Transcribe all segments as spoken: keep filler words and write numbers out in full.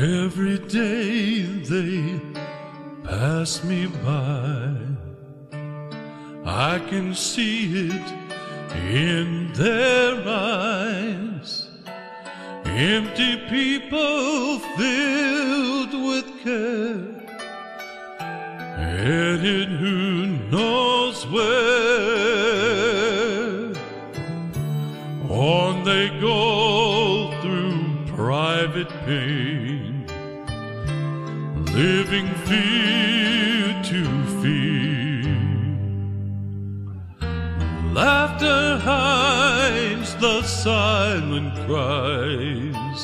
Every day they pass me by. I can see it in their eyes. Empty people filled with care, headed who knows where. On they go through private pain, living fear to fear. Laughter hides the silent cries,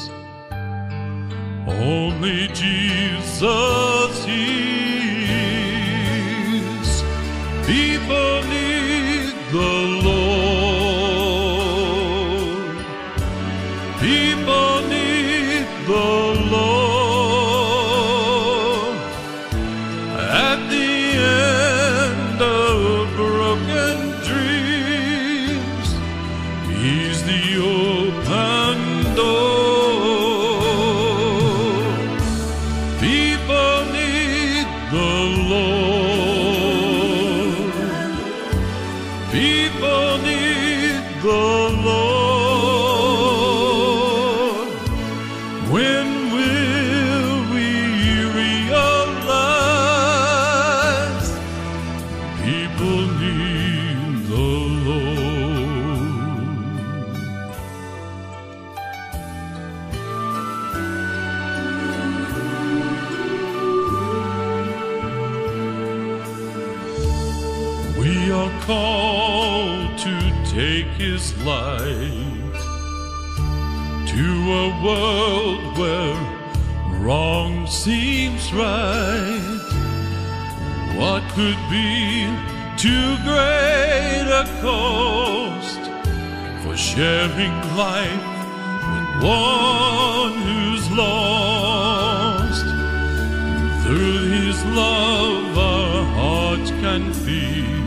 only Jesus hears. People need the Lord. People need the Lord. At the end of broken dreams, He's the open door. People need the Lord. When will we realize people need the Lord? We are called to take His light to a world where wrong seems right. What could be too great a cost for sharing life with one who's lost? Through His love our hearts can feel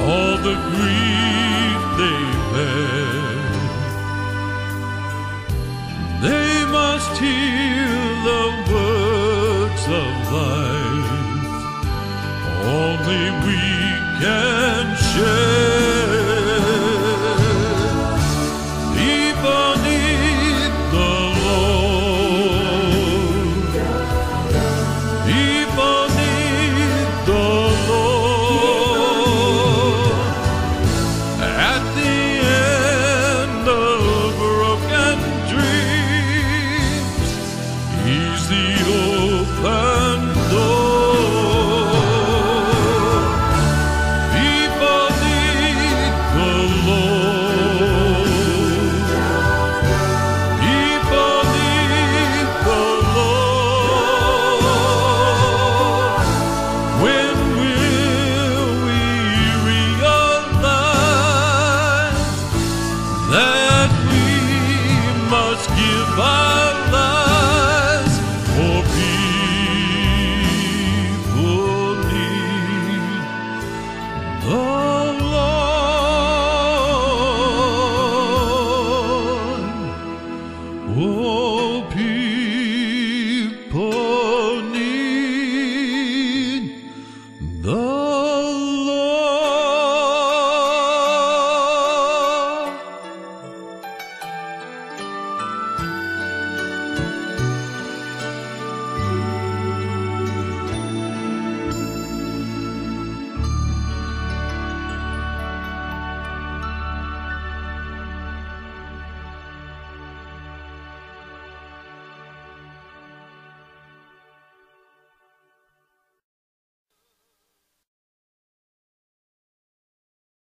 all the grief they bear. They must hear the words of life, only we can.